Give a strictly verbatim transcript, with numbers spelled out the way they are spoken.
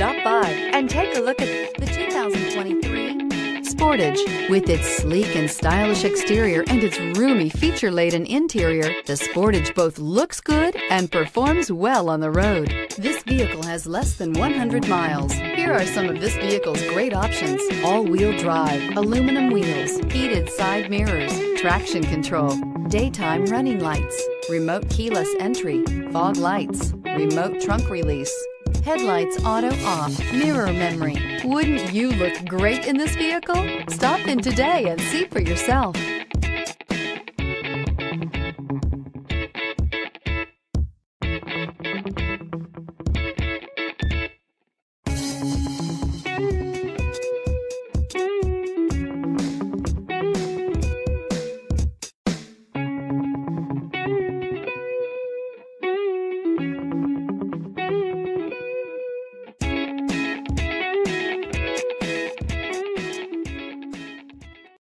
stop by and take a look at the two thousand twenty-three Sportage. With its sleek and stylish exterior and its roomy feature-laden interior, the Sportage both looks good and performs well on the road. This vehicle has less than one hundred miles. Here are some of this vehicle's great options: all-wheel drive, aluminum wheels, heated side mirrors, traction control, daytime running lights, remote keyless entry, fog lights, remote trunk release, headlights auto off, mirror memory. Wouldn't you look great in this vehicle? Stop in today and see for yourself.